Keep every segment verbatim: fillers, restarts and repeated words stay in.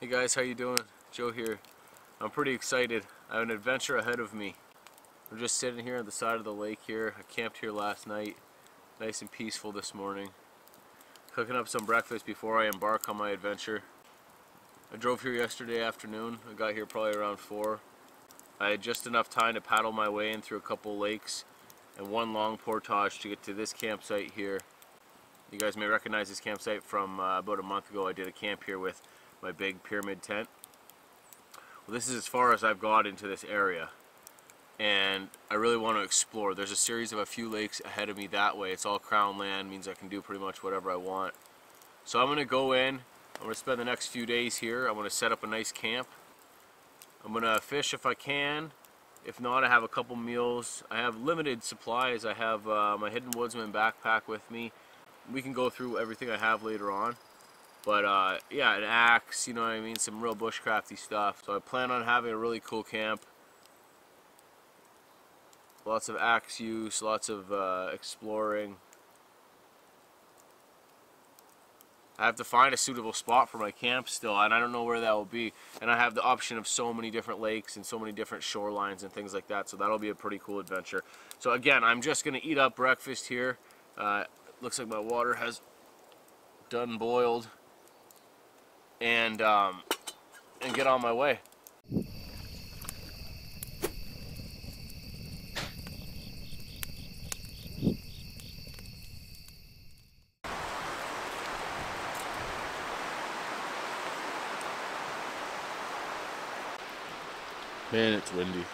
Hey guys, how you doing? Joe here. I'm pretty excited. I have an adventure ahead of me. We're just sitting here on the side of the lake here. I camped here last night. Nice and peaceful this morning. Cooking up some breakfast before I embark on my adventure. I drove here yesterday afternoon. I got here probably around four. I had just enough time to paddle my way in through a couple lakes and one long portage to get to this campsite here. You guys may recognize this campsite from uh, about a month ago. I did a camp here with my big pyramid tent. Well, this is as far as I've got into this area, and I really want to explore. There's a series of a few lakes ahead of me that way. It's all crown land, means I can do pretty much whatever I want. So I'm gonna go in, I'm gonna spend the next few days here. I want to set up a nice camp. I'm gonna fish if I can. If not, I have a couple meals. I have limited supplies. I have uh, my Hidden Woodsman backpack with me. We can go through everything I have later on. But uh, yeah, an axe, you know what I mean, some real bushcrafty stuff. So I plan on having a really cool camp. Lots of axe use, lots of uh, exploring. I have to find a suitable spot for my camp still, and I don't know where that will be. And I have the option of so many different lakes and so many different shorelines and things like that, so that'll be a pretty cool adventure. So again, I'm just going to eat up breakfast here. Uh, looks like my water has done boiled, and, um, and get on my way. Man, it's windy.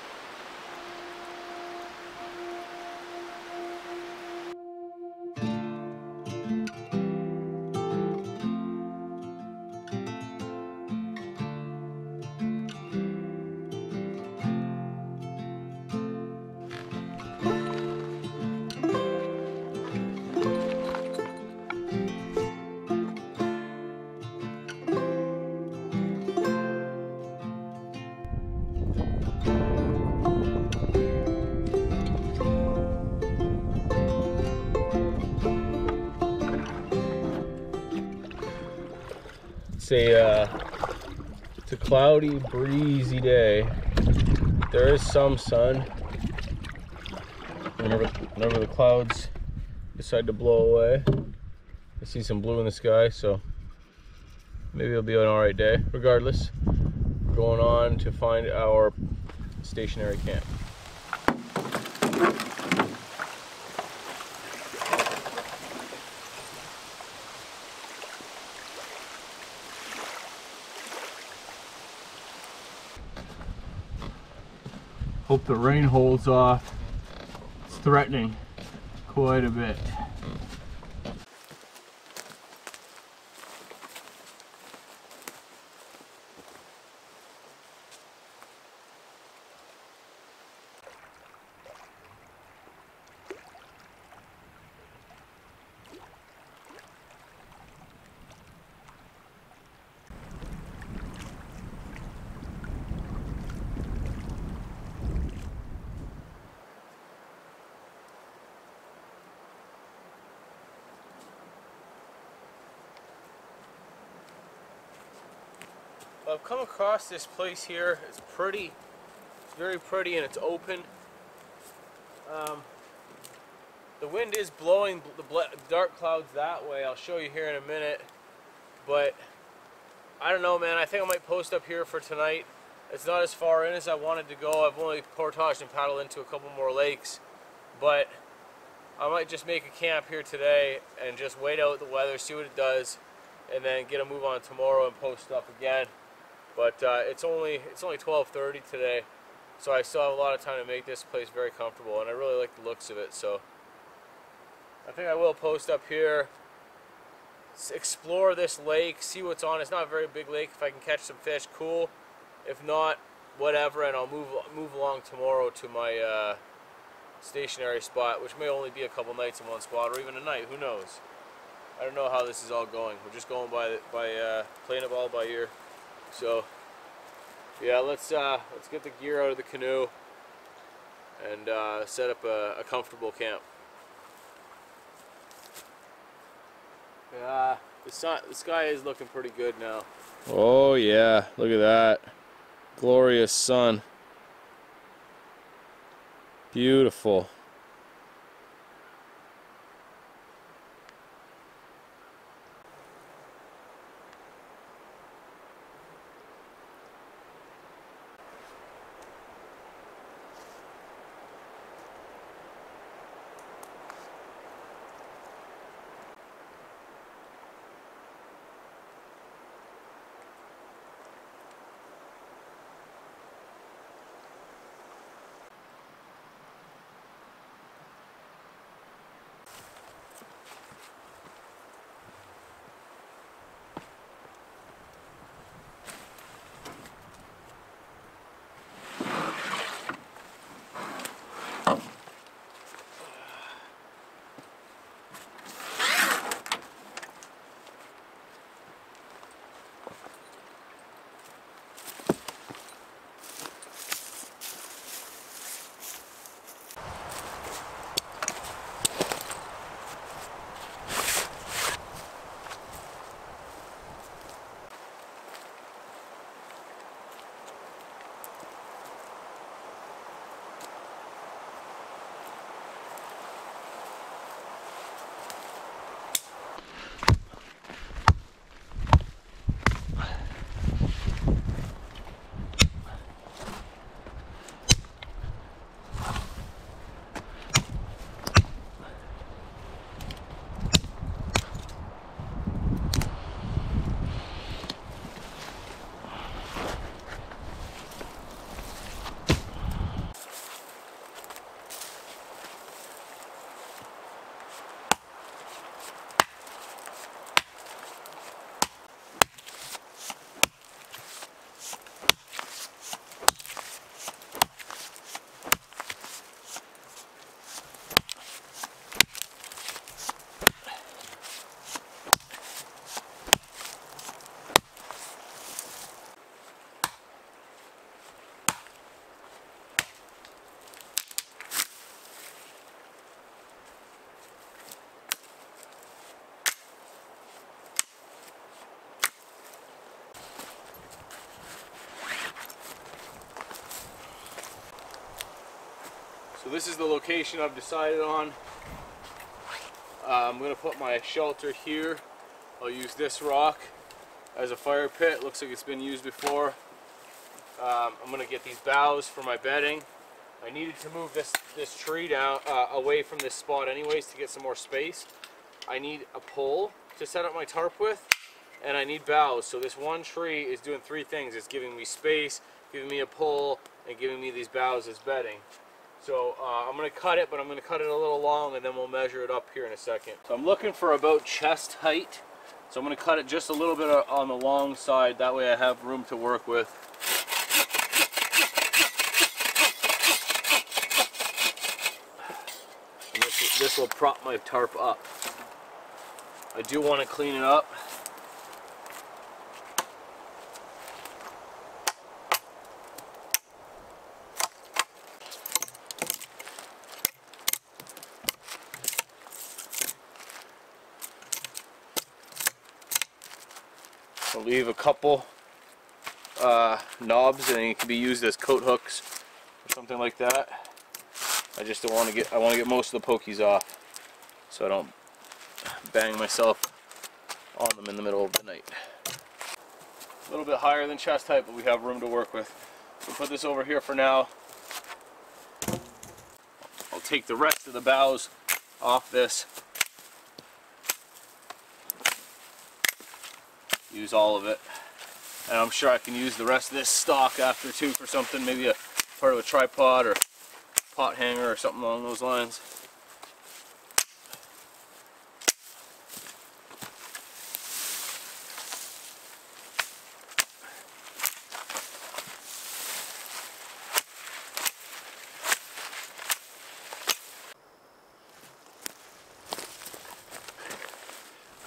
It's a, uh, it's a cloudy, breezy day. There is some sun. Whenever, whenever the clouds decide to blow away, I see some blue in the sky, so maybe it'll be an alright day. Regardless, we're going on to find our stationary camp. Hope the rain holds off. It's threatening quite a bit. I've come across this place here. It's pretty, it's very pretty, and it's open. Um, the wind is blowing the dark clouds that way. I'll show you here in a minute, but I don't know, man. I think I might post up here for tonight. It's not as far in as I wanted to go. I've only portaged and paddled into a couple more lakes, but I might just make a camp here today and just wait out the weather, see what it does, and then get a move on tomorrow and post up again. But uh, it's only it's only twelve thirty today, so I still have a lot of time to make this place very comfortable, and I really like the looks of it. So I think I will post up here, explore this lake, see what's on. It's not a very big lake. If I can catch some fish, cool. If not, whatever, and I'll move move along tomorrow to my uh, stationary spot, which may only be a couple nights in one spot, or even a night. Who knows? I don't know how this is all going. We're just going by the, by uh, playing it all by ear. So yeah, let's uh, let's get the gear out of the canoe and uh, set up a, a comfortable camp. Yeah, The sun, the sky is looking pretty good now. Oh yeah, look at that. Glorious sun. Beautiful. So this is the location I've decided on. Uh, I'm gonna put my shelter here. I'll use this rock as a fire pit. Looks like it's been used before. Um, I'm gonna get these boughs for my bedding. I needed to move this this tree down uh, away from this spot anyways to get some more space. I need a pole to set up my tarp with, and I need boughs. So this one tree is doing three things. It's giving me space, giving me a pole, and giving me these boughs as bedding. So uh, I'm going to cut it, but I'm going to cut it a little long, and then we'll measure it up here in a second. So I'm looking for about chest height. So I'm going to cut it just a little bit on the long side. That way I have room to work with. And this, this will prop my tarp up. I do want to clean it up. Leave a couple uh, knobs, and it can be used as coat hooks or something like that. I just don't want to get, I want to get most of the pokies off so I don't bang myself on them in the middle of the night. A little bit higher than chest height, but we have room to work with. We'll put this over here for now. I'll take the rest of the boughs off this. Use all of it, and I'm sure I can use the rest of this stock after too for something, maybe a part of a tripod or pot hanger or something along those lines.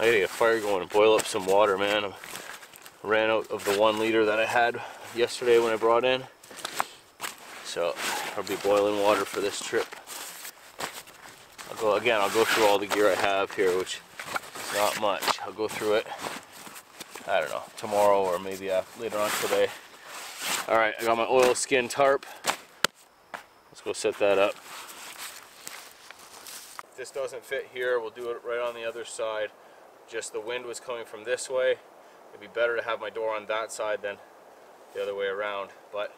I gotta get a fire going and boil up some water, man. I ran out of the one liter that I had yesterday when I brought in. So I'll be boiling water for this trip. I'll go again, I'll go through all the gear I have here, which is not much. I'll go through it, I don't know, tomorrow or maybe uh, later on today. All right, I got my oil skin tarp. Let's go set that up. If this doesn't fit here, we'll do it right on the other side. Just the wind was coming from this way. It'd be better to have my door on that side than the other way around, but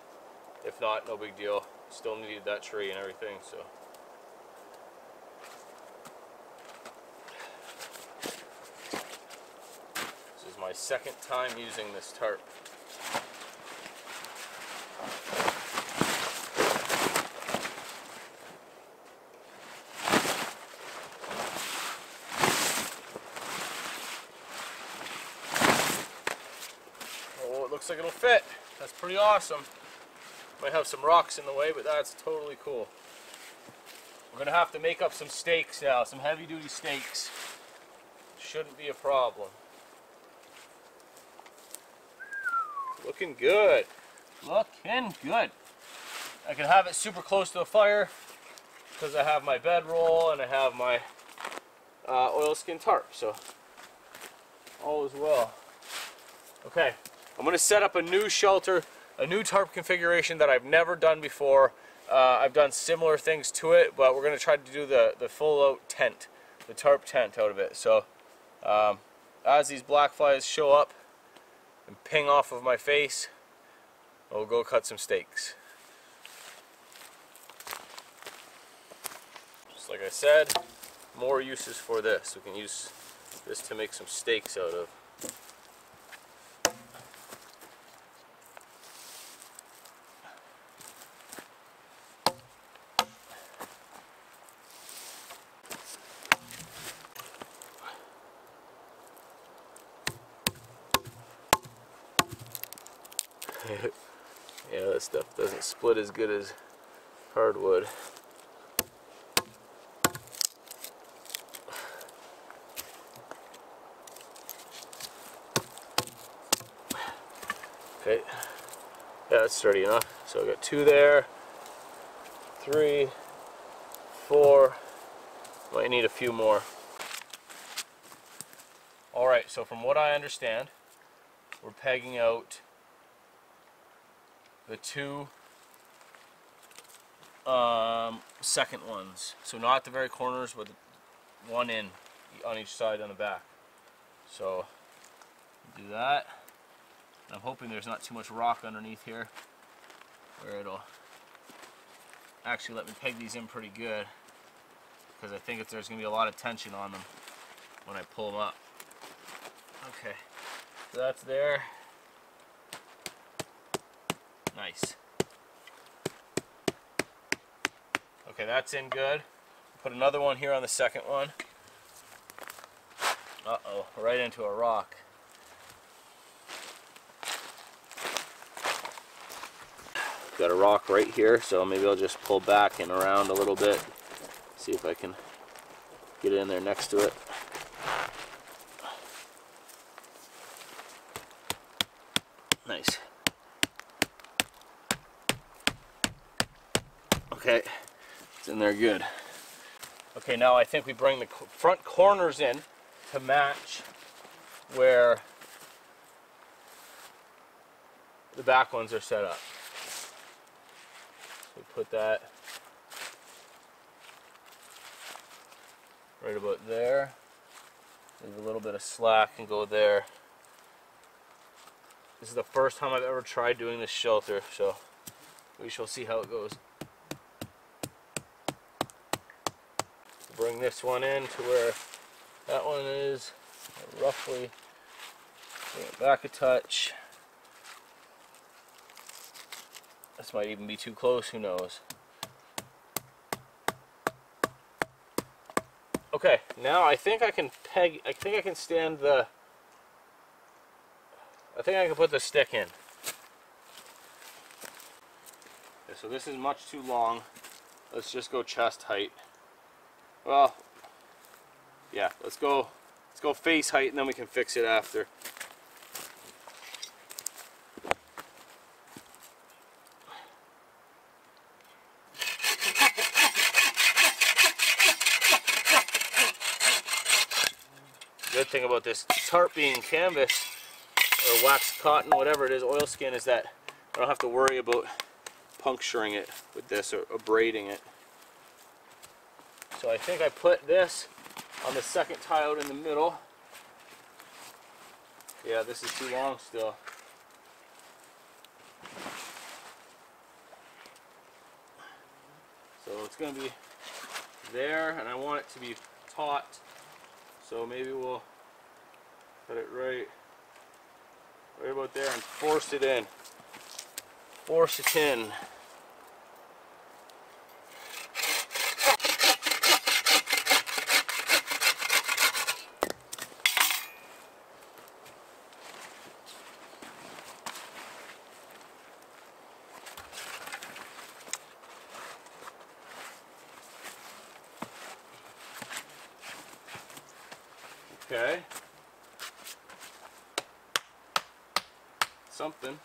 if not, no big deal. Still needed that tree and everything, so. This is my second time using this tarp. Oh, it looks like it'll fit. That's pretty awesome. Might have some rocks in the way, but that's totally cool. We're gonna have to make up some stakes now, some heavy-duty stakes. Shouldn't be a problem. Looking good. Looking good. I can have it super close to the fire because I have my bedroll and I have my uh, oilskin tarp, so all is well. Okay, I'm gonna set up a new shelter. A new tarp configuration that I've never done before. Uh, I've done similar things to it, but we're going to try to do the, the full-out tent, the tarp tent out of it. So um, as these black flies show up and ping off of my face, we'll go cut some stakes. Just like I said, more uses for this. We can use this to make some stakes out of. Yeah, that stuff doesn't split as good as hardwood. Okay, yeah, that's sturdy enough. So I got two there, three, four. Might need a few more. All right, so from what I understand, we're pegging out the two um, second ones, so not the very corners, but one in on each side on the back. So do that. I'm hoping there's not too much rock underneath here where it'll actually let me peg these in pretty good, because I think if there's gonna be a lot of tension on them when I pull them up. Okay, so that's there. Nice. Okay, that's in good. Put another one here on the second one. Uh-oh, right into a rock. Got a rock right here, so maybe I'll just pull back and around a little bit. See if I can get it in there next to it. Nice. Okay, it's in there good. Okay, now I think we bring the front corners in to match where the back ones are set up. So we put that right about there. Leave a little bit of slack and go there. This is the first time I've ever tried doing this shelter, so we shall see how it goes. Bring this one in to where that one is, roughly bring it back a touch. This might even be too close, who knows. Okay, now I think I can peg, I think I can stand the, I think I can put the stick in. Okay, so this is much too long. Let's just go chest height. Well, yeah, let's go, let's go face height, and then we can fix it after. Good. thing about this tarp being canvas or wax cotton, whatever it is, oilskin, is that I don't have to worry about puncturing it with this or abrading it. So I think I put this on the second tie out in the middle. Yeah, this is too long still. So it's going to be there, and I want it to be taut, so maybe we'll put it right, right about there and force it in. Force it in. Okay. Something.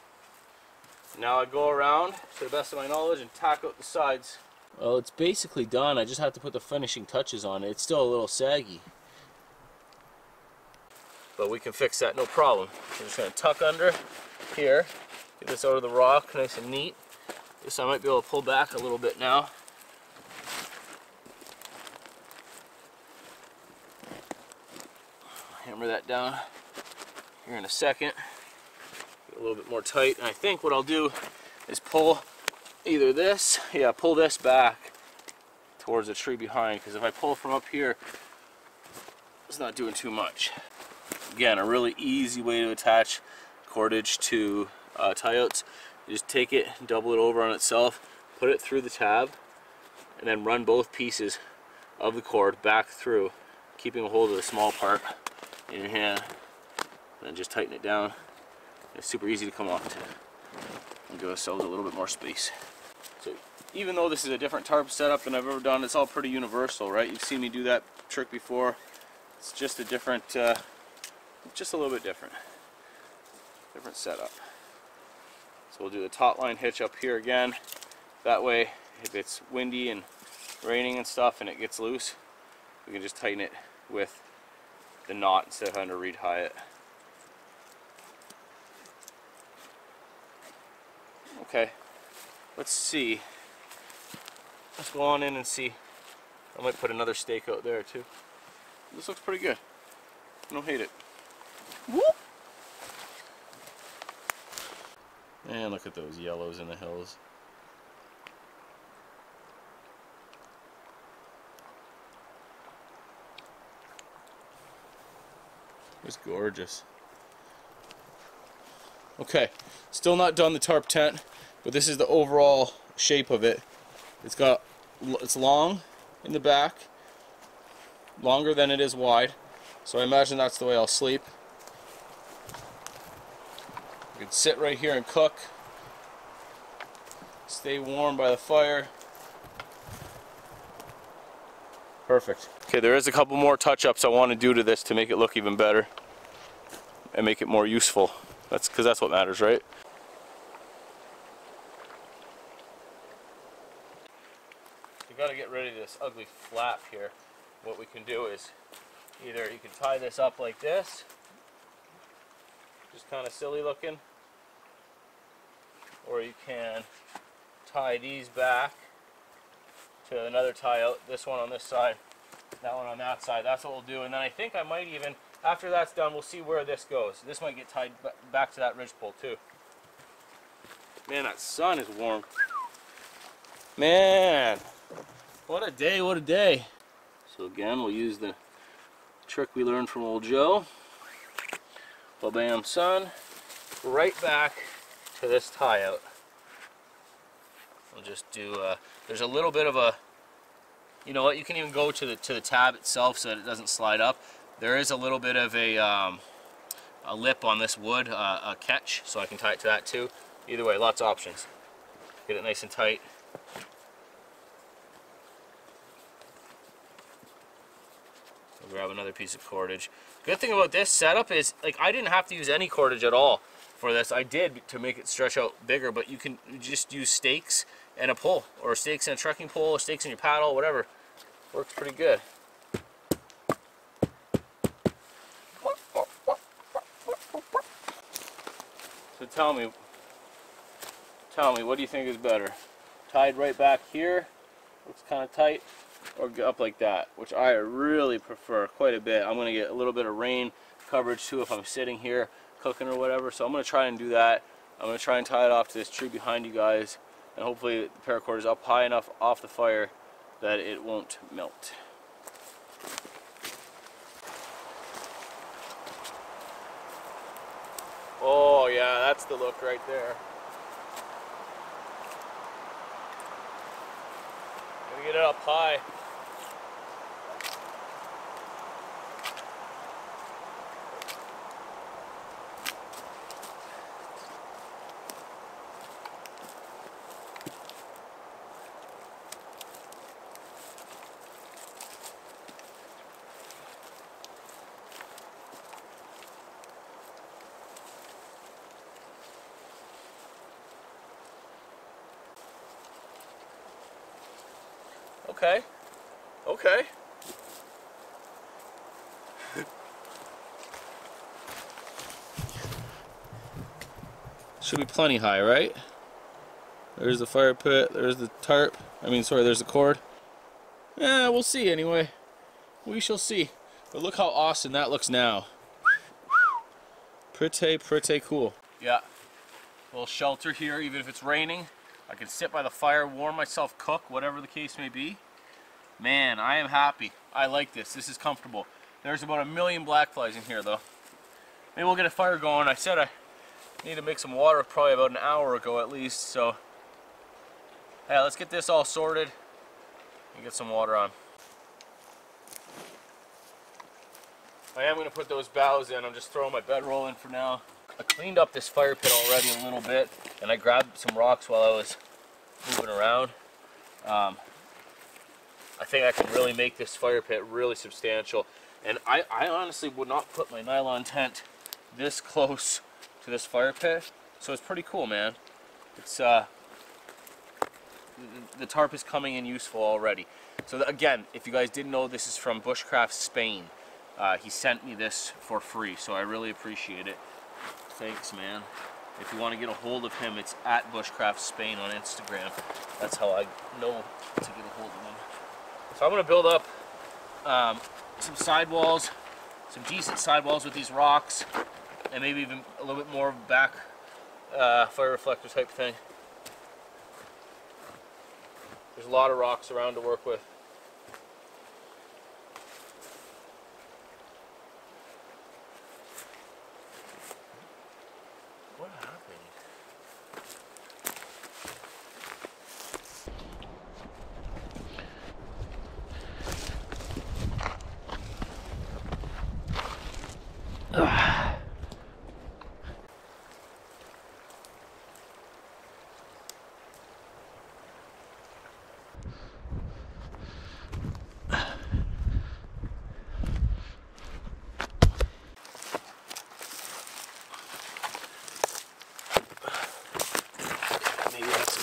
Now I go around, to the best of my knowledge, and tack out the sides. Well, it's basically done. I just have to put the finishing touches on it. It's still a little saggy. But we can fix that, no problem. I'm just going to tuck under here. Get this out of the rock, nice and neat. This I might be able to pull back a little bit now. Hammer that down here in a second. Get a little bit more tight, and I think what I'll do is pull either this, yeah, pull this back towards the tree behind, because if I pull from up here, it's not doing too much. Again, a really easy way to attach cordage to uh, tie outs. You just take it, double it over on itself, put it through the tab, and then run both pieces of the cord back through, keeping a hold of the small part in your hand, and then just tighten it down. It's super easy to come off to, and give ourselves a little bit more space. So even though this is a different tarp setup than I've ever done, it's all pretty universal, right? You've seen me do that trick before. It's just a different, uh, just a little bit different, different setup. So we'll do the top line hitch up here again. That way, if it's windy and raining and stuff, and it gets loose, we can just tighten it with the knot instead of having to re-tie it. Okay, let's see. Let's go on in and see. I might put another stake out there too. This looks pretty good. I don't hate it. Whoop! And look at those yellows in the hills. It's gorgeous. Okay, still not done the tarp tent, but this is the overall shape of it. It's got, it's long in the back, longer than it is wide, so I imagine that's the way I'll sleep. I can sit right here and cook, stay warm by the fire. Perfect. Okay, there is a couple more touch-ups I want to do to this to make it look even better and make it more useful. That's because that's what matters, right? You've got to get rid of this ugly flap here. What we can do is either you can tie this up like this, just kind of silly looking, or you can tie these back to another tie out, this one on this side, that one on that side. That's what we'll do, and then I think I might even, after that's done, we'll see where this goes. This might get tied back to that ridge pole too. Man, that sun is warm. Man, what a day, what a day. So again, we'll use the trick we learned from old Joe. Well, bam, sun, right back to this tie out. We'll just do, uh, there's a little bit of a, you know what, you can even go to the, to the tab itself so that it doesn't slide up. There is a little bit of a, um, a lip on this wood, uh, a catch, so I can tie it to that too. Either way, lots of options. Get it nice and tight. I'll grab another piece of cordage. Good thing about this setup is, like, I didn't have to use any cordage at all for this. I did to make it stretch out bigger, but you can just use stakes and a pole, or stakes and a trekking pole, or stakes in your paddle, whatever. Works pretty good. So tell me, tell me, what do you think is better? Tied right back here, looks kind of tight, or up like that, which I really prefer quite a bit. I'm going to get a little bit of rain coverage too if I'm sitting here cooking or whatever, so I'm going to try and do that. I'm going to try and tie it off to this tree behind you guys, and hopefully the paracord is up high enough off the fire that it won't melt. Oh yeah, that's the look right there. Gotta get it up high. Okay, okay. Should be plenty high, right? There's the fire pit, there's the tarp. I mean, sorry, there's the cord. Yeah, we'll see anyway. We shall see. But look how awesome that looks now. Pretty, pretty cool. Yeah, a little shelter here, even if it's raining. I can sit by the fire, warm myself, cook, whatever the case may be. Man, I am happy. I like this. This is comfortable. There's about a million blackflies in here, though. Maybe we'll get a fire going. I said I need to make some water probably about an hour ago at least, so... Hey, let's get this all sorted and get some water on. I am going to put those boughs in. I'm just throwing my bedroll in for now. I cleaned up this fire pit already a little bit, and I grabbed some rocks while I was moving around. Um, I think I can really make this fire pit really substantial. And I, I honestly would not put my nylon tent this close to this fire pit, so it's pretty cool, man. It's uh, the tarp is coming in useful already. So again, if you guys didn't know, this is from Bushcraft Spain. Uh, he sent me this for free, so I really appreciate it. Thanks, man. If you want to get a hold of him, it's at Bushcraft Spain on Instagram. That's how I know to get a hold of him. So I'm going to build up um, some sidewalls, some decent sidewalls with these rocks, and maybe even a little bit more back uh, fire reflector type thing. There's a lot of rocks around to work with.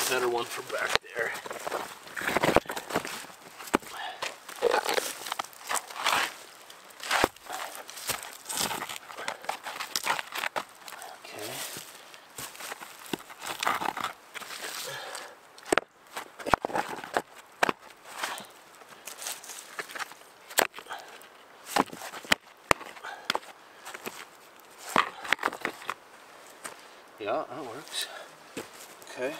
Better one from back there. Okay. Yeah, that works. Okay.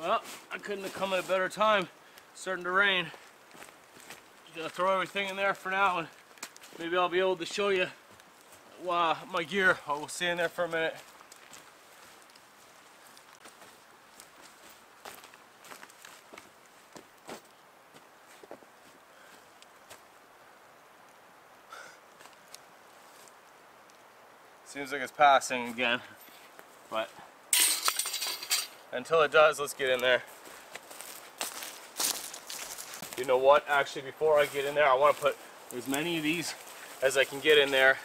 Well, I couldn't have come at a better time. It's starting to rain. Just gonna throw everything in there for now, and maybe I'll be able to show you uh, my gear. I will stay in there for a minute. Seems like it's passing again, but until it does, let's get in there. You know what? Actually, before I get in there, I want to put as many of these as I can get in there,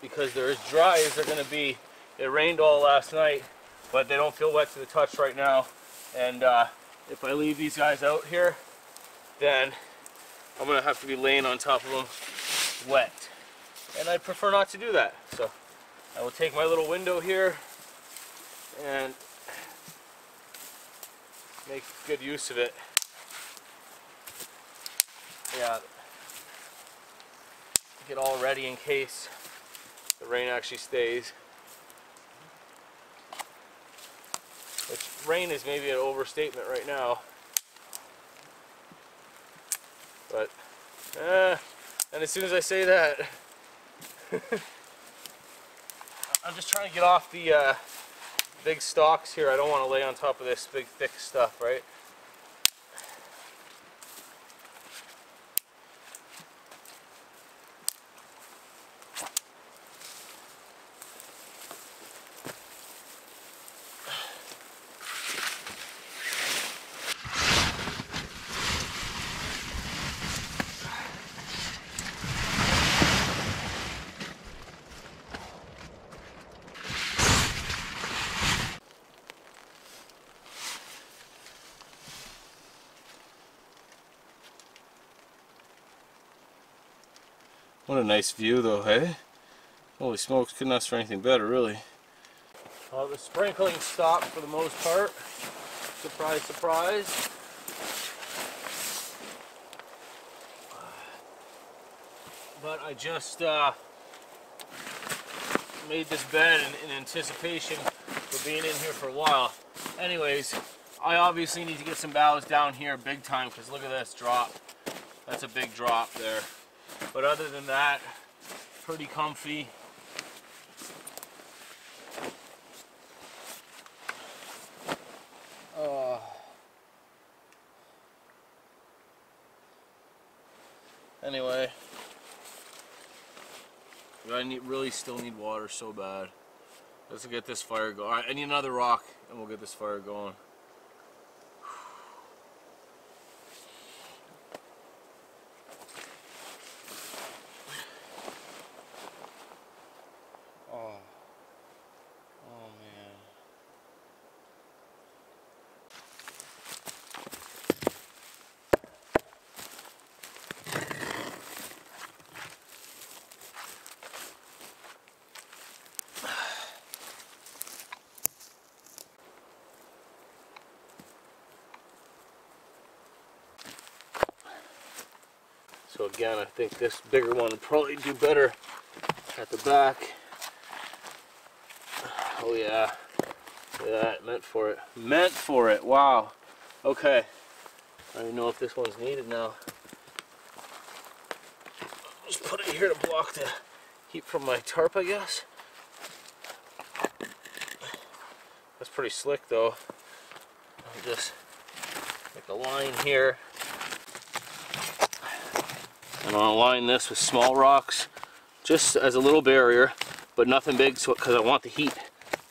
because they're as dry as they're going to be. It rained all last night, but they don't feel wet to the touch right now. And uh, if I leave these guys out here, then I'm gonna have to be laying on top of them wet. And I prefer not to do that. So I will take my little window here and make good use of it. Yeah, get all ready in case the rain actually stays. Which rain is maybe an overstatement right now, but eh, and as soon as I say that, I'm just trying to get off the uh, big stalks here. I don't want to lay on top of this big thick stuff, right? What a nice view though, hey? Holy smokes, couldn't ask for anything better, really. Well, the sprinkling stopped for the most part. Surprise, surprise. But I just uh, made this bed in, in anticipation for being in here for a while. Anyways, I obviously need to get some boughs down here big time, because look at this drop. That's a big drop there. But other than that, pretty comfy. Uh, anyway, I need, really still need water so bad. Let's get this fire going. All right, I need another rock, and we'll get this fire going. So again, I think this bigger one would probably do better at the back. Oh yeah, yeah, meant for it. Meant for it, wow. Okay, I don't even know if this one's needed now. I'll just put it here to block the heat from my tarp, I guess. That's pretty slick though. I'll just make a line here. I'm gonna line this with small rocks just as a little barrier, but nothing big, so because I want the heat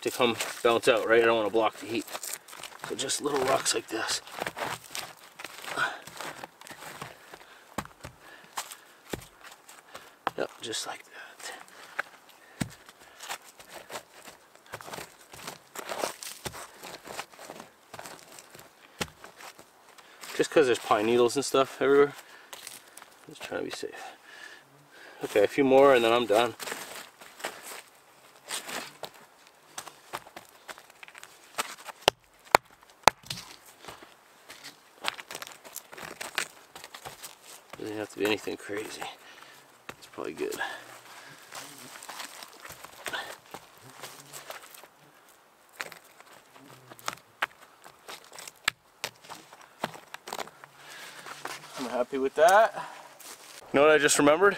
to come bounce out, right? I don't want to block the heat. So just little rocks like this. Yep, just like that. Just because there's pine needles and stuff everywhere. Just trying to be safe. Okay, a few more and then I'm done. Doesn't have to be anything crazy. It's probably good. I'm happy with that. You know what I just remembered?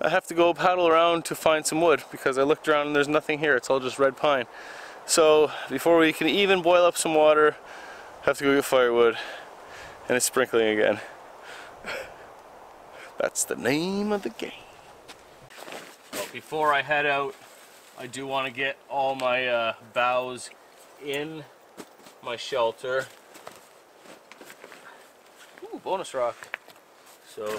I have to go paddle around to find some wood, because I looked around and there's nothing here. It's all just red pine. So before we can even boil up some water, I have to go get firewood. And it's sprinkling again. That's the name of the game. Well, before I head out, I do want to get all my uh, boughs in my shelter. Ooh, bonus rock. So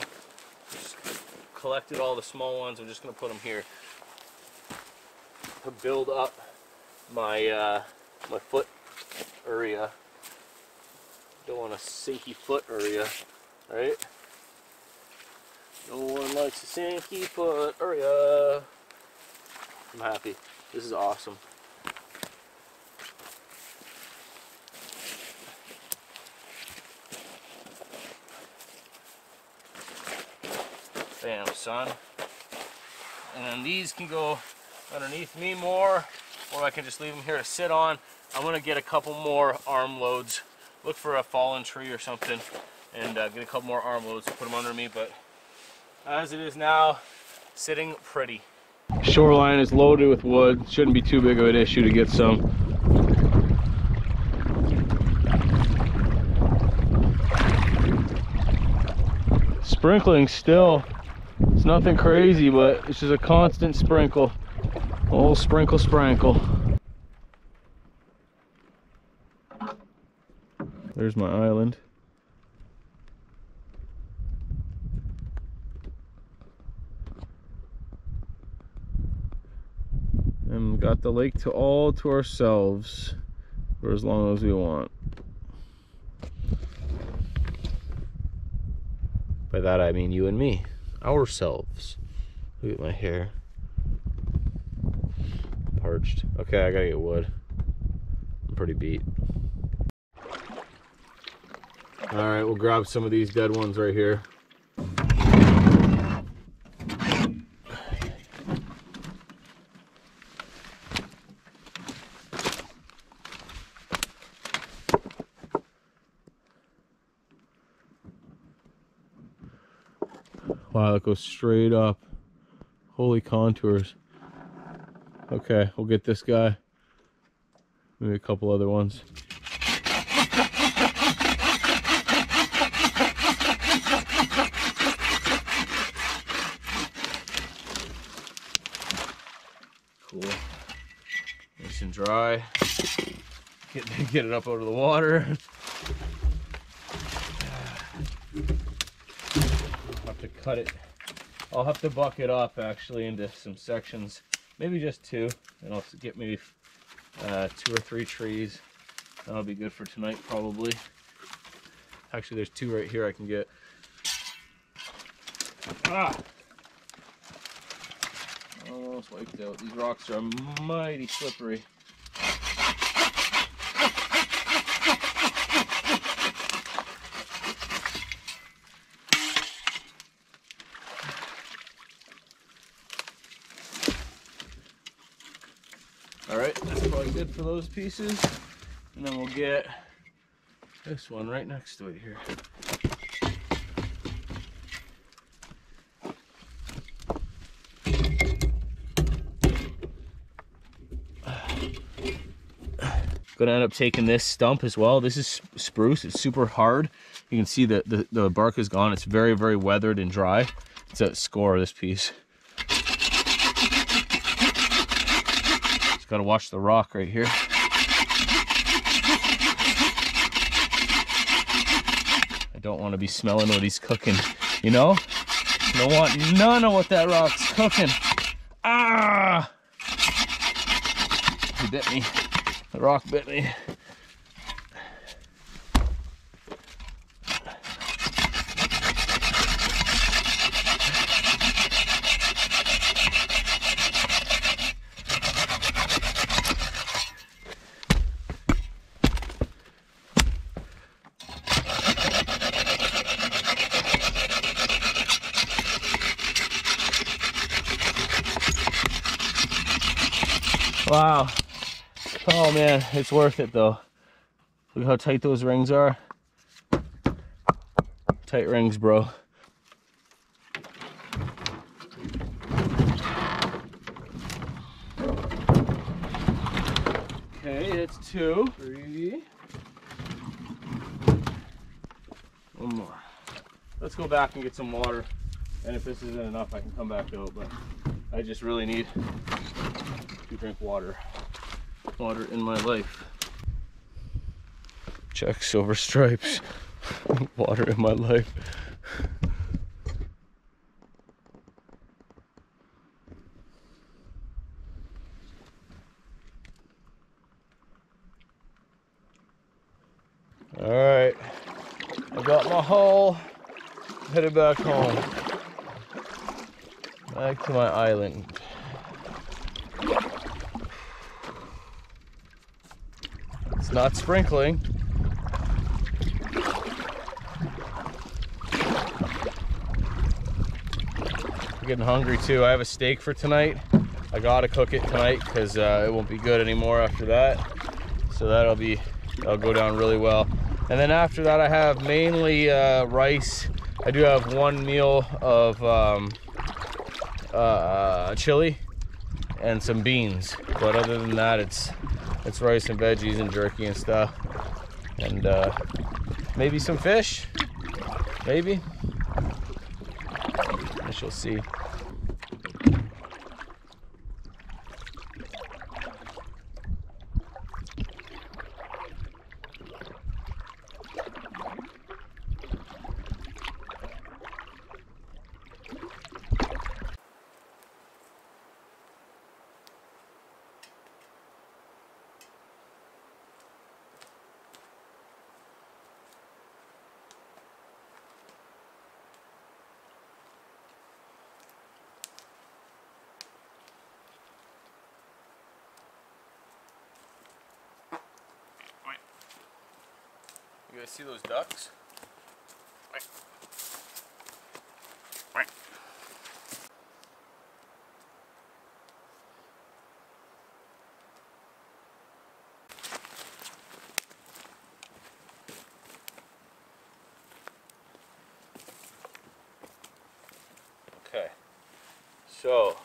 collected all the small ones. I'm just going to put them here to build up my uh, my foot area. Don't want to sink your foot area, right? No one likes a sinky foot area. I'm happy. This is awesome. Bam, son. And then these can go underneath me more, or I can just leave them here to sit on. I'm gonna get a couple more arm loads. Look for a fallen tree or something, and uh, get a couple more arm loads to put them under me. But as it is now, sitting pretty. Shoreline is loaded with wood. Shouldn't be too big of an issue to get some. Sprinkling still. It's nothing crazy, but it's just a constant sprinkle. Old sprinkle, sprinkle. There's my island. And we got the lake to all to ourselves for as long as we want. By that I mean you and me. Ourselves. Look at my hair. Parched. Okay, I gotta get wood. I'm pretty beat. Alright, we'll grab some of these dead ones right here. Wow, that goes straight up. Holy contours. Okay, we'll get this guy. Maybe a couple other ones. Cool. Nice and dry. Get, get it up out of the water. Cut it. I'll have to buck it up actually into some sections, maybe just two, and I'll get maybe uh, two or three trees. That'll be good for tonight probably. Actually, there's two right here I can get. Ah! Almost wiped out. These rocks are mighty slippery. Alright, that's probably good for those pieces. And then we'll get this one right next to it here. Gonna end up taking this stump as well. This is spruce, it's super hard. You can see that the, the bark is gone. It's very, very weathered and dry. It's a score, this piece. Gotta watch the rock right here. I don't want to be smelling what he's cooking, you know? I don't want none of what that rock's cooking. Ah! He bit me. The rock bit me. Wow, oh man, it's worth it though. Look how tight those rings are. Tight rings, bro. Okay, that's two. Three. One more. Let's go back and get some water. And if this isn't enough, I can come back out, but I just really need to drink water. Water in my life. Check silver stripes. Water in my life. All right. got my haul, headed back home, back to my island. It's not sprinkling. I'm getting hungry too. I have a steak for tonight. I gotta cook it tonight because uh, it won't be good anymore after that. So that'll be, that'll go down really well. And then after that I have mainly uh, rice. I do have one meal of um, uh, chili and some beans. But other than that, it's it's rice and veggies and jerky and stuff. And uh, maybe some fish, maybe. I shall see. You guys see those ducks? Okay, so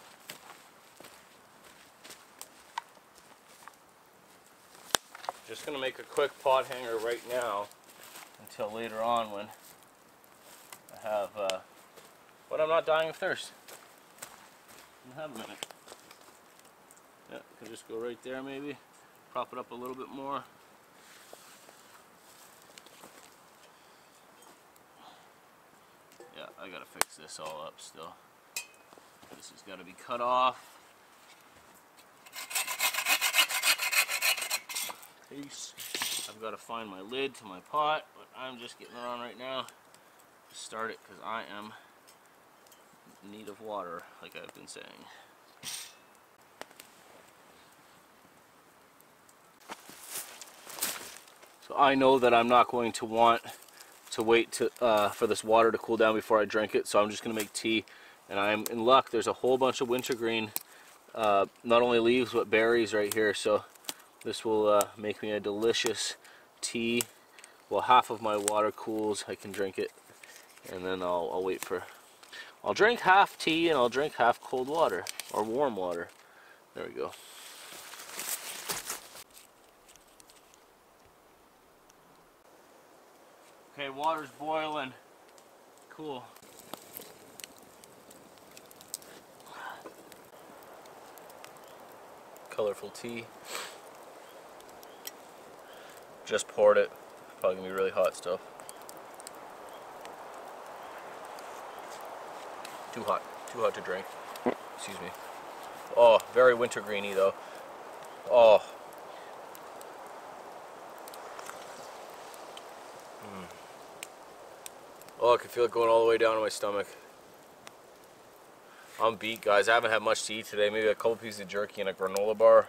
just gonna make a quick pot hanger right now until later on when I have, uh, when I'm not dying of thirst. I have a minute. Yeah, I can just go right there maybe, prop it up a little bit more. Yeah, I gotta fix this all up still. This has gotta be cut off. Peace. I've got to find my lid to my pot, but I'm just getting it on right now to start it because I am in need of water, like I've been saying. So I know that I'm not going to want to wait to, uh, for this water to cool down before I drink it, so I'm just going to make tea. And I'm in luck. There's a whole bunch of wintergreen, uh, not only leaves, but berries right here. So this will uh, make me a delicious tea. Well, half of my water cools, I can drink it, and then I'll, I'll wait for... I'll drink half tea and I'll drink half cold water, or warm water. There we go. Okay, water's boiling. Cool. Colorful tea. Just poured it. Probably gonna be really hot stuff. Too hot. Too hot to drink. Excuse me. Oh, very wintergreeny though. Oh. Mm. Oh, I can feel it going all the way down to my stomach. I'm beat, guys. I haven't had much to eat today. Maybe a couple pieces of jerky and a granola bar.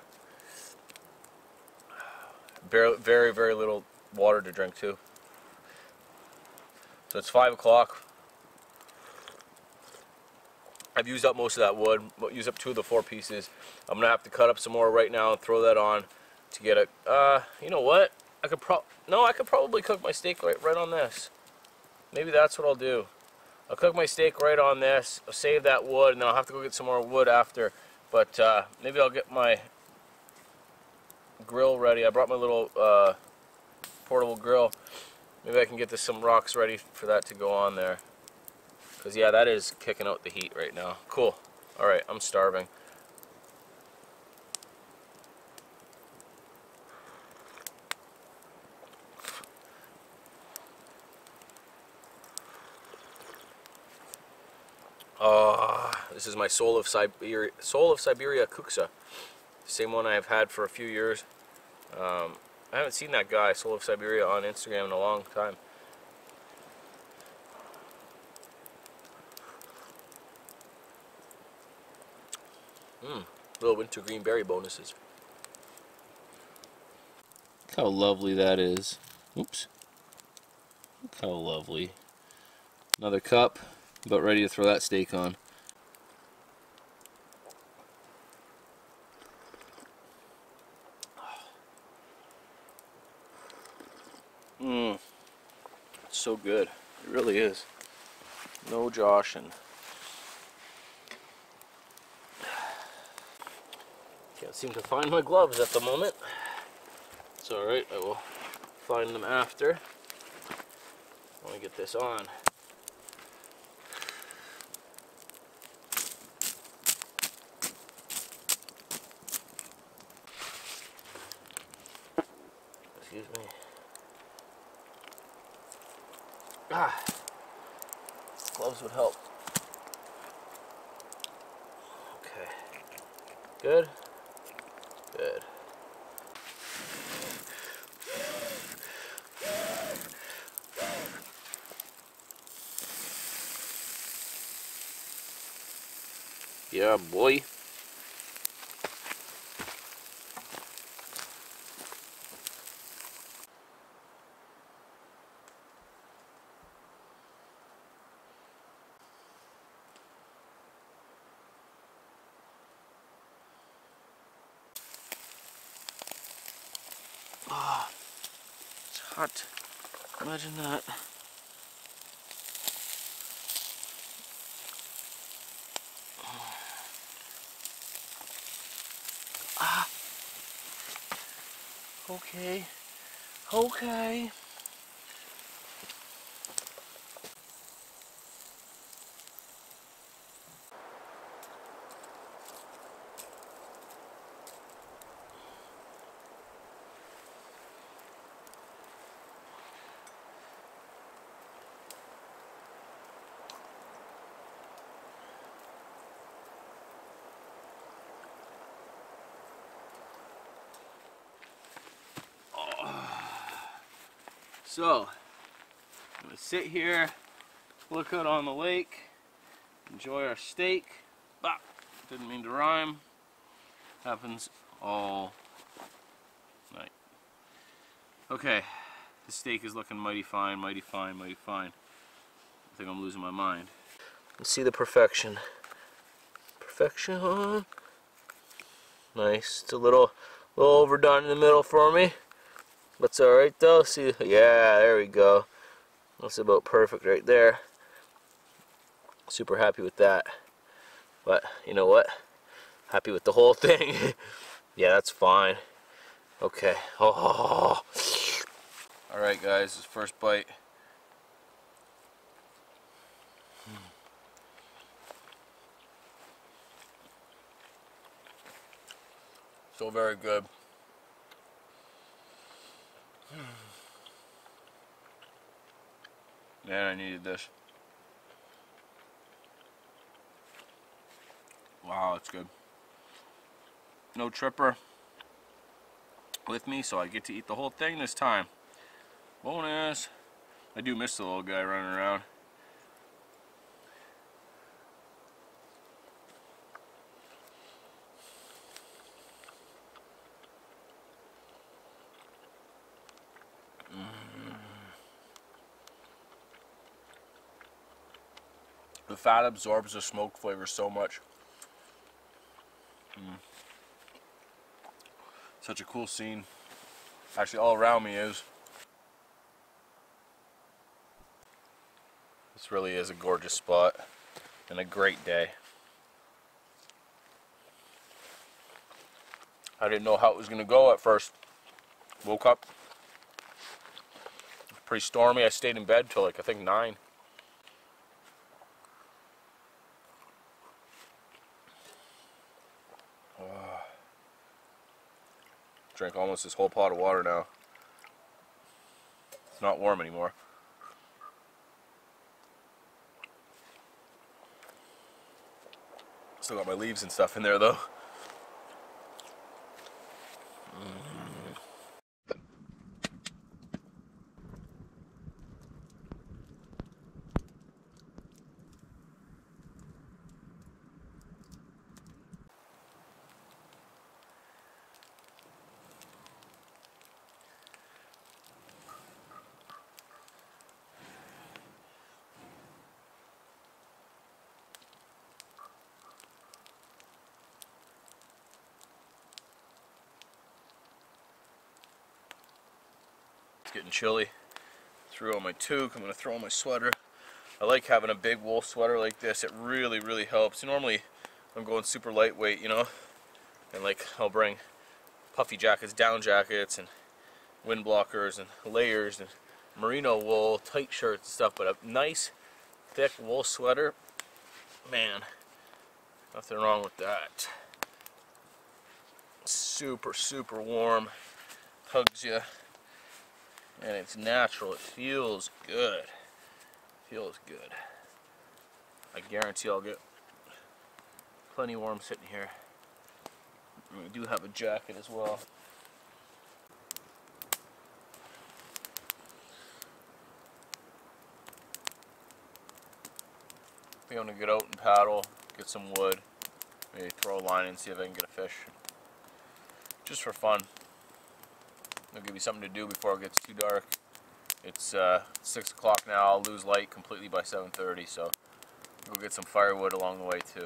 Very, very, very little water to drink too. So it's five o'clock. I've used up most of that wood. Used up two of the four pieces. I'm gonna have to cut up some more right now and throw that on to get it. Uh, you know what? I could pro. No, I could probably cook my steak right, right on this. Maybe that's what I'll do. I'll cook my steak right on this. I'll save that wood, and then I'll have to go get some more wood after. But uh, maybe I'll get my grill ready. I brought my little uh, portable grill. Maybe I can get this some rocks ready for that to go on there. Because yeah, that is kicking out the heat right now. Cool. Alright, I'm starving. Oh, this is my Soul of Siberia, Soul of Siberia Kuksa. Same one I've had for a few years. Um, I haven't seen that guy, Soul of Siberia, on Instagram in a long time. Mmm, little winter green berry bonuses. Look how lovely that is. Oops. Look how lovely. Another cup, about ready to throw that steak on. Mmm, it's so good. It really is. No joshing. Can't seem to find my gloves at the moment. It's alright, I will find them after. Let me get this on. Excuse me. Ah, gloves would help. Okay, good, good. Yeah, boy. Ah, oh, it's hot. Imagine that. Ah. Okay. Okay. So, I'm going to sit here, look out on the lake, enjoy our steak. Bah! Didn't mean to rhyme. Happens all night. Okay, the steak is looking mighty fine, mighty fine, mighty fine. I think I'm losing my mind. Let's see the perfection. Perfection. Nice. It's a little, little overdone in the middle for me. That's alright though, see, yeah, there we go. That's about perfect right there. Super happy with that. But, you know what? Happy with the whole thing. Yeah, that's fine. Okay. Oh. Alright guys, this first bite. So very good. Man, I needed this. Wow, it's good. No tripper with me, so I get to eat the whole thing this time. Bonus! I do miss the little guy running around. The fat absorbs the smoke flavor so much. Mm. Such a cool scene. Actually, all around me is. This really is a gorgeous spot and a great day. I didn't know how it was going to go at first. Woke up. Pretty stormy. I stayed in bed till like, I think, nine. Drank almost this whole pot of water now. It's not warm anymore. Still got my leaves and stuff in there though. It's getting chilly. Threw on my toque. I'm going to throw on my sweater. I like having a big wool sweater like this. It really, really helps. Normally, I'm going super lightweight, you know, and like I'll bring puffy jackets, down jackets, and wind blockers, and layers, and merino wool, tight shirts and stuff, but a nice, thick wool sweater, man, nothing wrong with that. Super, super warm, hugs you, and it's natural. It feels good. Feels good. I guarantee I'll get plenty warm sitting here. And we do have a jacket as well. I think I'm gonna get out and paddle, get some wood, maybe throw a line and see if I can get a fish. Just for fun. It'll give me something to do before it gets too dark. It's uh, six o'clock now. I'll lose light completely by seven thirty, so we'll get some firewood along the way too.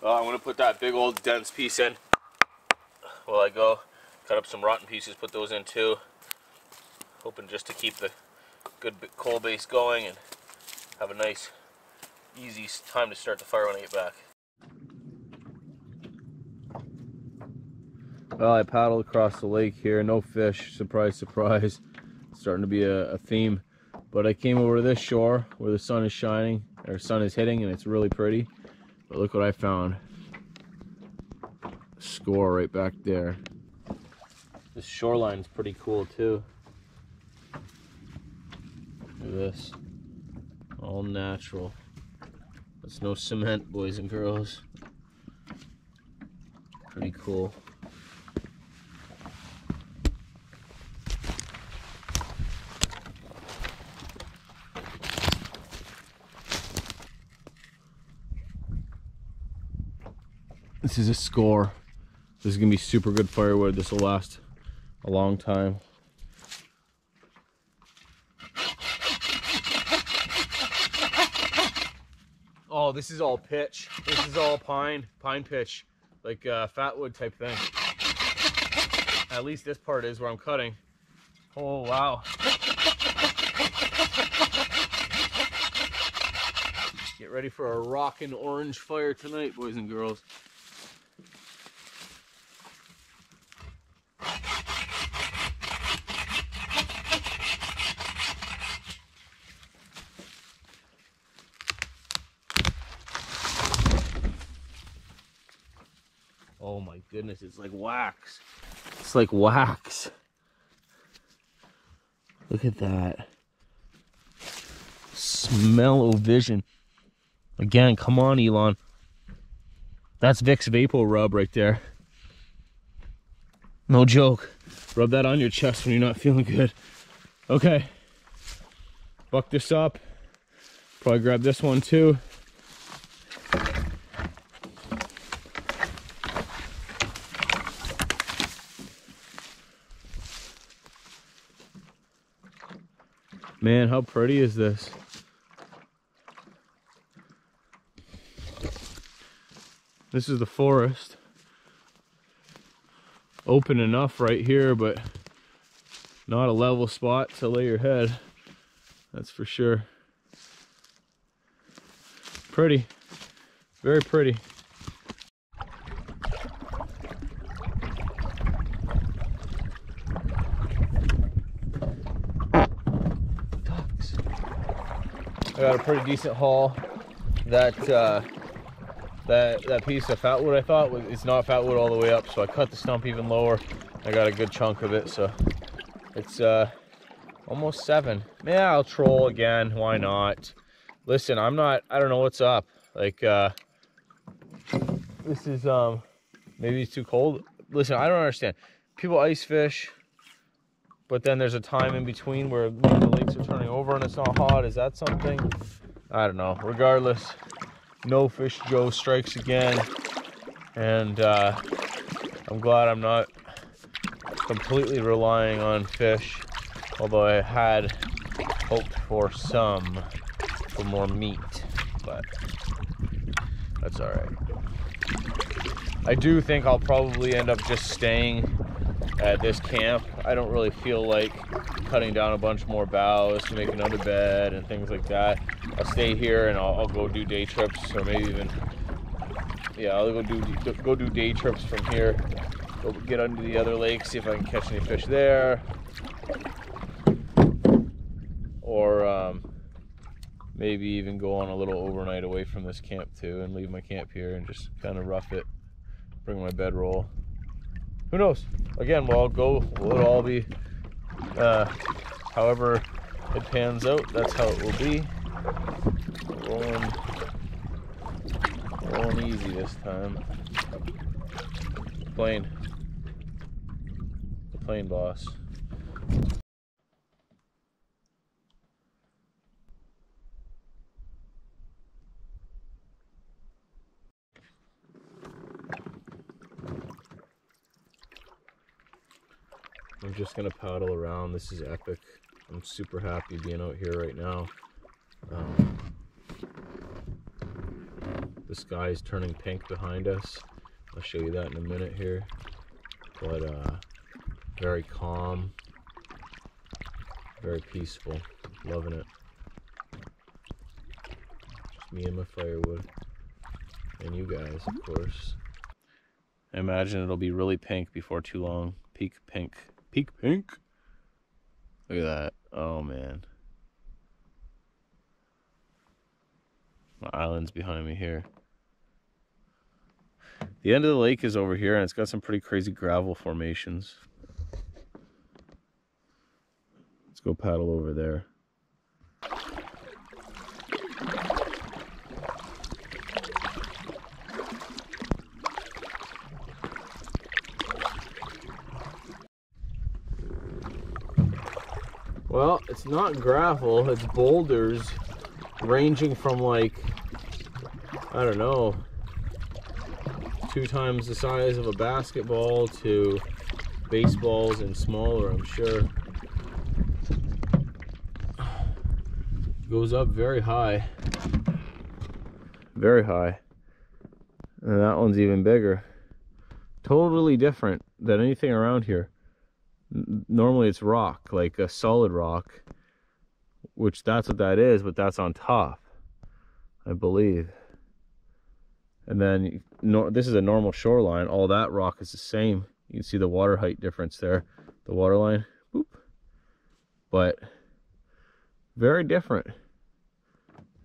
Well, I'm going to put that big old dense piece in while I go. Cut up some rotten pieces, put those in too. Hoping just to keep the good coal base going and have a nice, easy time to start the fire when I get back. Well, I paddled across the lake here, no fish, surprise, surprise. It's starting to be a, a theme. But I came over to this shore where the sun is shining, or sun is hitting, and it's really pretty. But look what I found. Score right back there. This shoreline is pretty cool too. Look at this, all natural. That's no cement, boys and girls. Pretty cool. This is a score. This is gonna be super good firewood. This will last a long time. Oh, this is all pitch. This is all pine, pine pitch, like uh, fatwood type thing. At least this part is where I'm cutting. Oh wow! Get ready for a rockin' orange fire tonight, boys and girls. Oh my goodness, it's like wax. It's like wax. Look at that. Smell-o-vision. Again, come on, Elon. That's Vicks Vapor Rub right there. No joke. Rub that on your chest when you're not feeling good. Okay. Buck this up. Probably grab this one too. Man, how pretty is this? This is the forest. Open enough right here, but not a level spot to lay your head. That's for sure. Pretty. Very pretty. I got a pretty decent haul. That uh, that that piece of fatwood I thought was, it's not fatwood all the way up, so I cut the stump even lower. I got a good chunk of it, so it's uh, almost seven. Yeah, I'll troll again. Why not? Listen, I'm not. I don't know what's up. Like uh, this is um, maybe it's too cold. Listen, I don't understand. People ice fish. But then there's a time in between where the lakes are turning over and it's not hot. Is that something? I don't know. Regardless, no fish Joe strikes again. And uh, I'm glad I'm not completely relying on fish. Although I had hoped for some, for more meat. But that's all right. I do think I'll probably end up just staying at this camp. I don't really feel like cutting down a bunch more boughs to make another bed and things like that. I'll stay here and I'll, I'll go do day trips, or maybe even, yeah, I'll go do go do day trips from here. Go get under the other lake, see if I can catch any fish there, or um, maybe even go on a little overnight away from this camp too, and leave my camp here and just kind of rough it. Bring my bedroll. Who knows? Again, we'll all go. We'll all be. Uh, however it pans out, that's how it will be. Rolling, rolling easy this time. Plane. The plane boss. I'm just gonna paddle around. This is epic. I'm super happy being out here right now. Um, the sky is turning pink behind us. I'll show you that in a minute here. But uh, very calm, very peaceful. Loving it. Just me and my firewood, and you guys, of course. I imagine it'll be really pink before too long. Peak pink. Peak pink. Look at that. Oh man. My island's behind me here. The end of the lake is over here, and it's got some pretty crazy gravel formations. Let's go paddle over there. Well, it's not gravel, it's boulders ranging from like, I don't know, two times the size of a basketball to baseballs and smaller, I'm sure. Goes up very high. Very high. And that one's even bigger. Totally different than anything around here. Normally it's rock, like a solid rock, which that's what that is, but that's on top, I believe. And then no, this is a normal shoreline. All that rock is the same. You can see the water height difference there, the water line. Boop. But very different.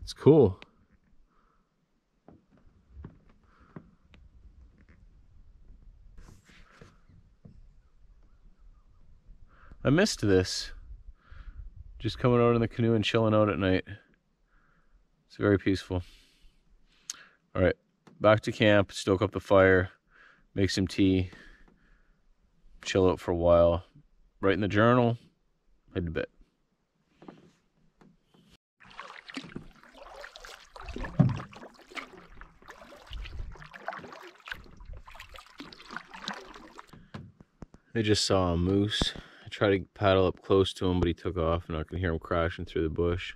It's cool. I missed this. Just coming out in the canoe and chilling out at night. It's very peaceful. All right, back to camp, stoke up the fire, make some tea, chill out for a while, write in the journal, head to bed. I just saw a moose. Try to paddle up close to him, but he took off, and I can hear him crashing through the bush.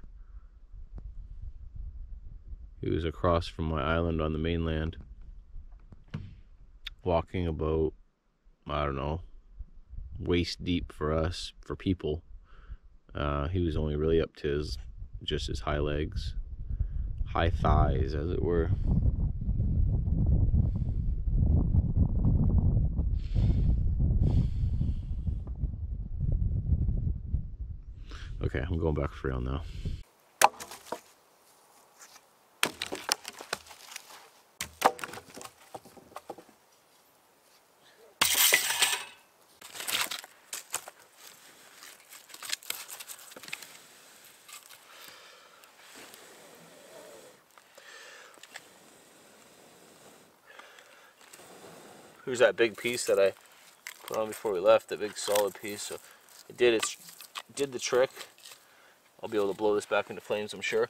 He was across from my island on the mainland, walking about, I don't know, waist deep for us, for people. Uh, he was only really up to his, just his high legs, high thighs, as it were. Okay, I'm going back for real now. Here's that big piece that I put on before we left, that big solid piece. So it did its did the trick. I'll be able to blow this back into flames, I'm sure.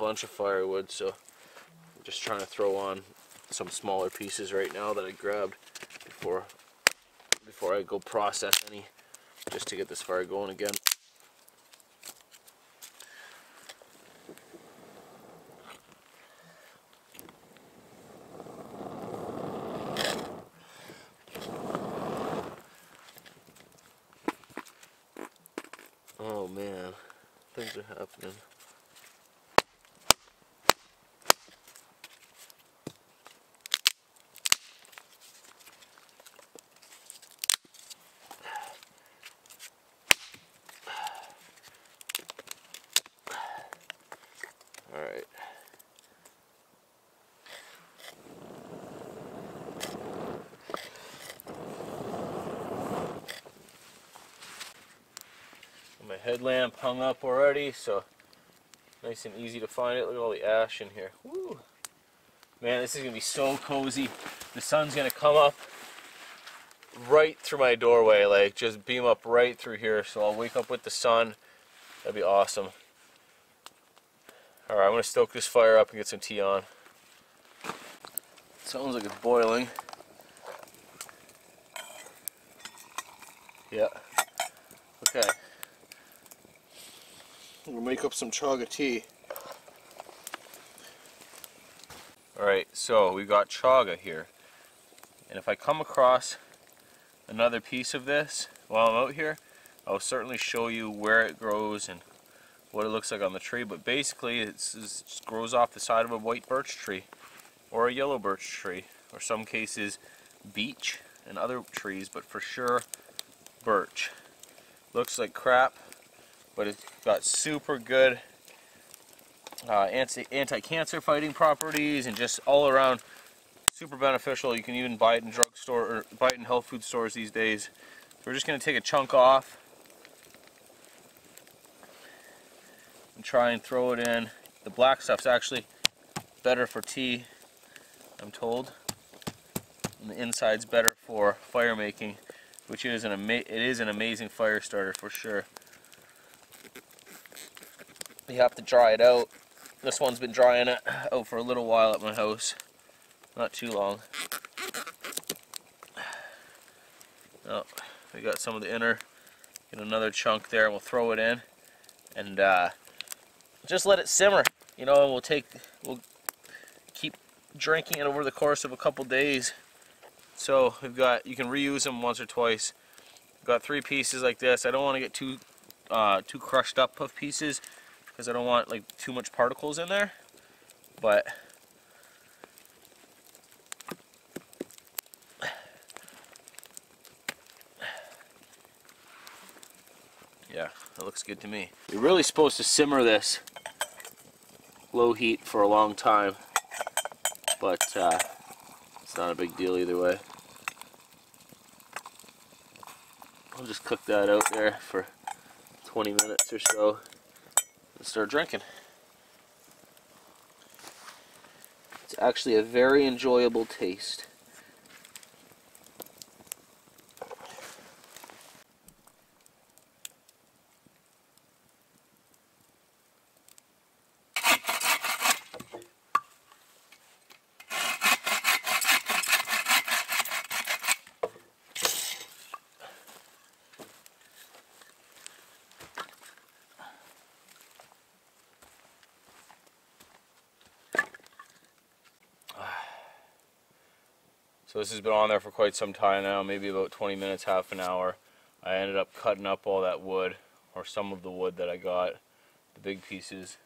bunch of firewood, so I'm just trying to throw on some smaller pieces right now that I grabbed before before I go process any, just to get this fire going again. Oh man, things are happening. Alright. My headlamp hung up already, so nice and easy to find it. Look at all the ash in here. Woo. Man, this is going to be so cozy. The sun's going to come up right through my doorway, like just beam up right through here, so I'll wake up with the sun. That'd be awesome. Alright, I'm going to stoke this fire up and get some tea on. Sounds like it's boiling. Yeah. Okay. We'll make up some chaga tea. Alright, so we've got chaga here. And if I come across another piece of this while I'm out here, I'll certainly show you where it grows and what it looks like on the tree. But basically, it's, it grows off the side of a white birch tree or a yellow birch tree, or some cases beech and other trees, but for sure birch. Looks like crap, but it's got super good uh, anti-cancer fighting properties and just all around super beneficial. You can even buy it in drugstore or buy it in health food stores these days. So we're just going to take a chunk off and try and throw it in. The black stuff's actually better for tea, I'm told, and the inside's better for fire making, which is an ama it is an amazing fire starter for sure. You have to dry it out. This one's been drying it out for a little while at my house. Not too long. Oh, we got some of the inner. Get another chunk there and we'll throw it in. And uh, just let it simmer. You know, and we'll take, we'll keep drinking it over the course of a couple days. So we've got, you can reuse them once or twice. We've got three pieces like this. I don't want to get too, uh, too crushed up of pieces, because I don't want like too much particles in there, but yeah, that looks good to me. You're really supposed to simmer this low heat for a long time, but uh, it's not a big deal either way. I'll just cook that out there for twenty minutes or so. Start drinking. It's actually a very enjoyable taste. So this has been on there for quite some time now, maybe about twenty minutes, half an hour. I ended up cutting up all that wood, or some of the wood that I got, the big pieces.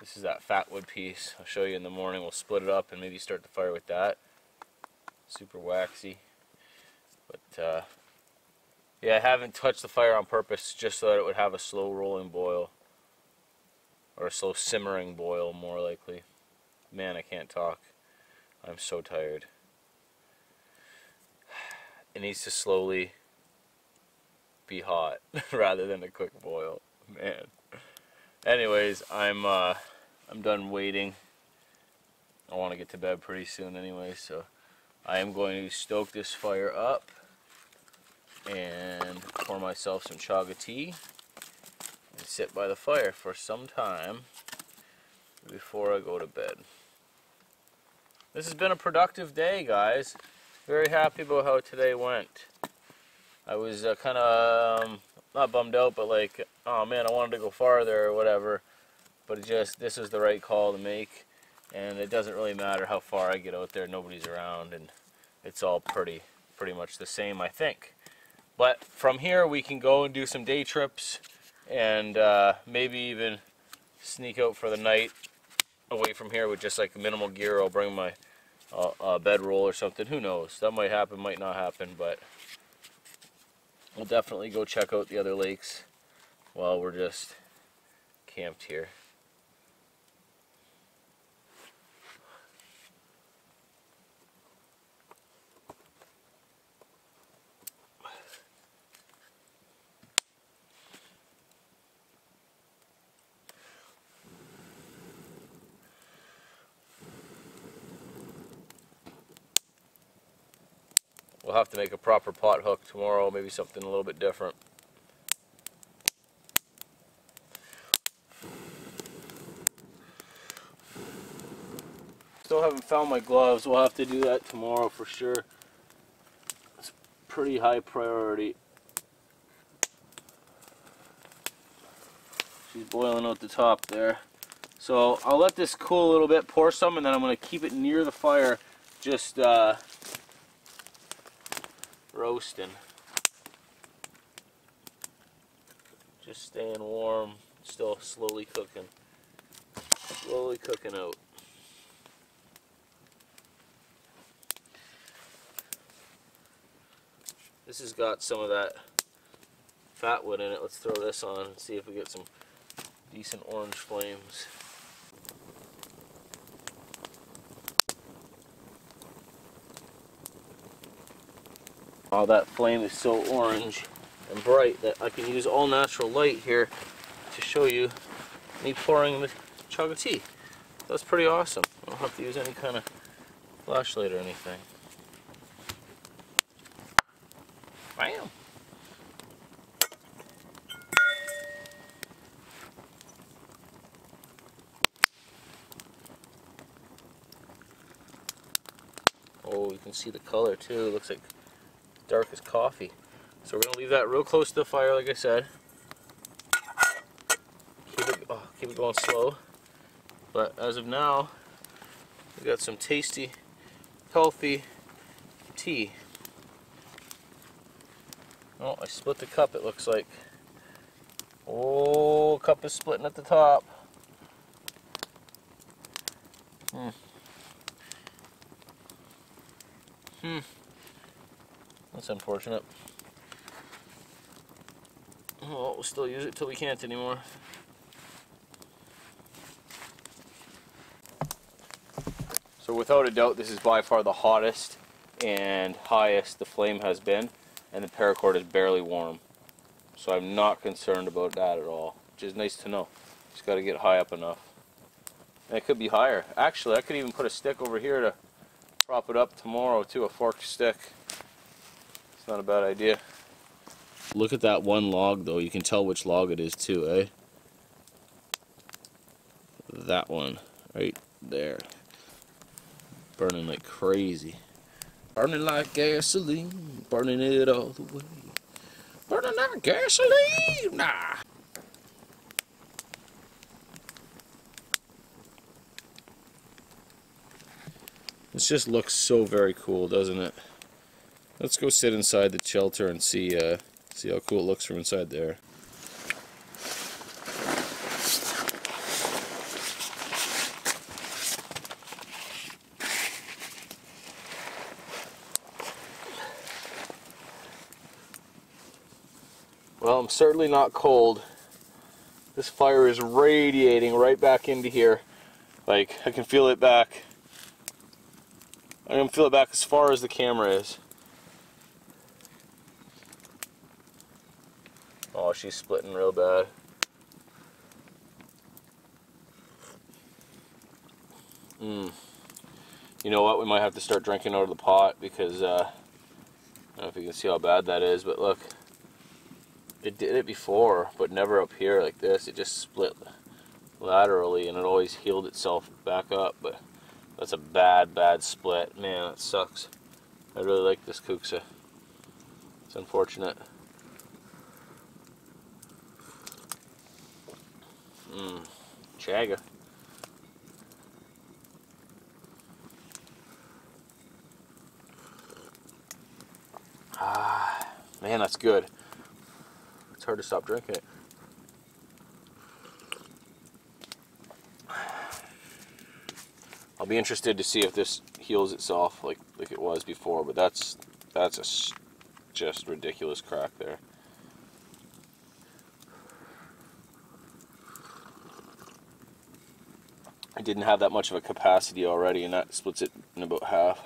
This is that fat wood piece. I'll show you in the morning. We'll split it up and maybe start the fire with that. Super waxy. But uh, yeah, I haven't touched the fire on purpose, just so that it would have a slow rolling boil, or a slow simmering boil more likely. Man, I can't talk. I'm so tired. It needs to slowly be hot rather than a quick boil, man. Anyways, I'm uh, I'm done waiting. I want to get to bed pretty soon anyway, so I am going to stoke this fire up and pour myself some chaga tea and sit by the fire for some time before I go to bed. This has been a productive day, guys. Very happy about how today went. I was uh, kind of, um, not bummed out, but like, oh man, I wanted to go farther or whatever. But it just, this is the right call to make. And it doesn't really matter how far I get out there. Nobody's around, and it's all pretty, pretty much the same, I think. But from here, we can go and do some day trips and uh, maybe even sneak out for the night away from here with just like minimal gear. I'll bring my uh, uh, bedroll or something. Who knows? That might happen, might not happen, but we'll definitely go check out the other lakes while we're just camped here. We'll have to make a proper pot hook tomorrow, maybe something a little bit different. Still haven't found my gloves. We'll have to do that tomorrow for sure. It's pretty high priority. She's boiling out the top there. So I'll let this cool a little bit, pour some, and then I'm going to keep it near the fire, just uh, roasting, just staying warm, still slowly cooking, slowly cooking out. This has got some of that fat wood in it. Let's throw this on and see if we get some decent orange flames. Oh, that flame is so orange and bright that I can use all natural light here to show you me pouring the chug of tea. That's pretty awesome. I don't have to use any kind of flashlight or anything. Bam! Oh, you can see the color too. It looks like dark as coffee. So we're going to leave that real close to the fire, like I said. Keep it, oh, keep it going slow. But as of now, we've got some tasty, healthy tea. Oh, I split the cup, it looks like. Oh, cup is splitting at the top. Hmm. Hmm. That's unfortunate. Well, we'll still use it till we can't anymore. So without a doubt, this is by far the hottest and highest the flame has been, and the paracord is barely warm. So I'm not concerned about that at all, which is nice to know. Just got to get high up enough. And it could be higher. Actually, I could even put a stick over here to prop it up tomorrow too, a forked stick. Not a bad idea. Look at that one log though. You can tell which log it is too, eh? That one right there. Burning like crazy. Burning like gasoline. Burning it all the way. Burning like gasoline! Nah! This just looks so very cool, doesn't it? Let's go sit inside the shelter and see uh, see how cool it looks from inside there. Well, I'm certainly not cold. This fire is radiating right back into here. Like, I can feel it back. I can feel it back as far as the camera is. Oh, she's splitting real bad. Mm. You know what? We might have to start drinking out of the pot because uh, I don't know if you can see how bad that is, but look. It did it before, but never up here like this. It just split laterally, and it always healed itself back up. But that's a bad, bad split. Man, that sucks. I really like this Kuksa. It's unfortunate. Mmm, Chagger. Ah, man, that's good. It's hard to stop drinking it. I'll be interested to see if this heals itself like like it was before, but that's that's a just ridiculous crack there. I didn't have that much of a capacity already, and that splits it in about half.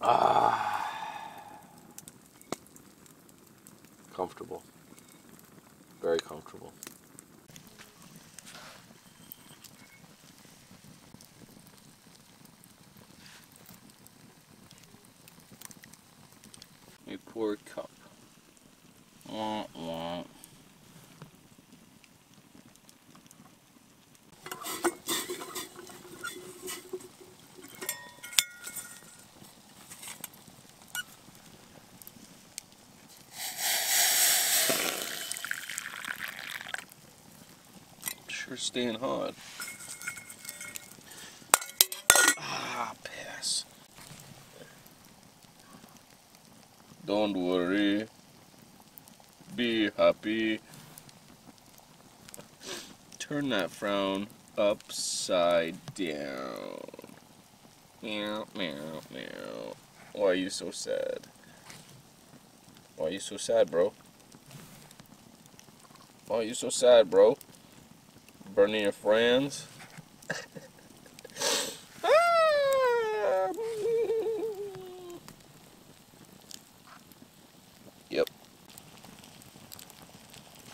Ah, comfortable, very comfortable. A pour cup. Wah, wah. Sure staying hot. Ah, piss. Don't worry, be happy, turn that frown upside down. Meow, meow, meow. Why are you so sad? Why are you so sad, bro? Why are you so sad, bro? Burning your friends?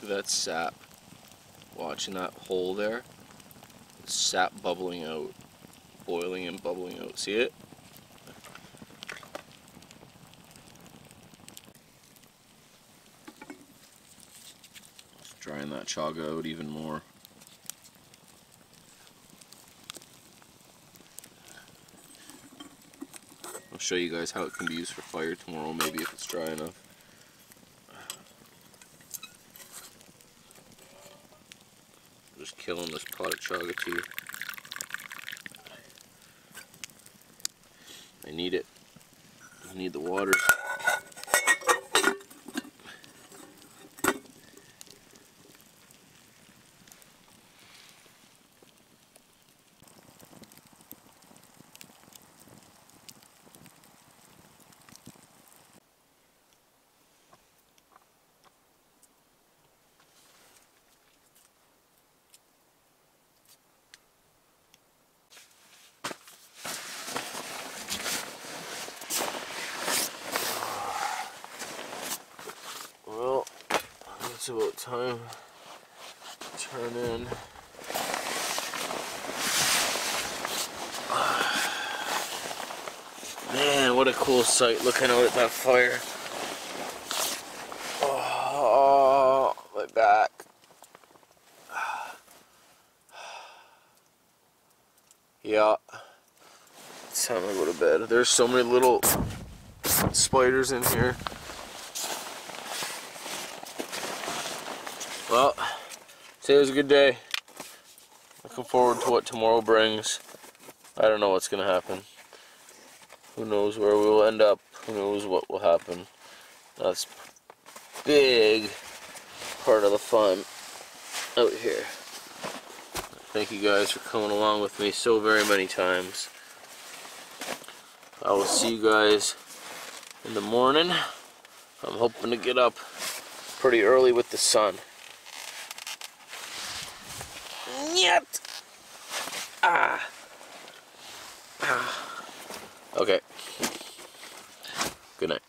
That sap, watching that hole there, sap bubbling out, boiling and bubbling out. See it? Just drying that chaga out even more. I'll show you guys how it can be used for fire tomorrow, maybe, if it's dry enough. Just killing this pot of chaga tea. I need it. I need the water. It's about time to turn in. Man, what a cool sight looking out at that fire. Oh, my back. Yeah, it's time to go to bed. There's so many little spiders in here. Well, today was a good day. Looking forward to what tomorrow brings. I don't know what's going to happen. Who knows where we will end up. Who knows what will happen. That's a big part of the fun out here. Thank you guys for coming along with me so very many times. I will see you guys in the morning. I'm hoping to get up pretty early with the sun. Yet. Ah. Ah. Okay. Good night.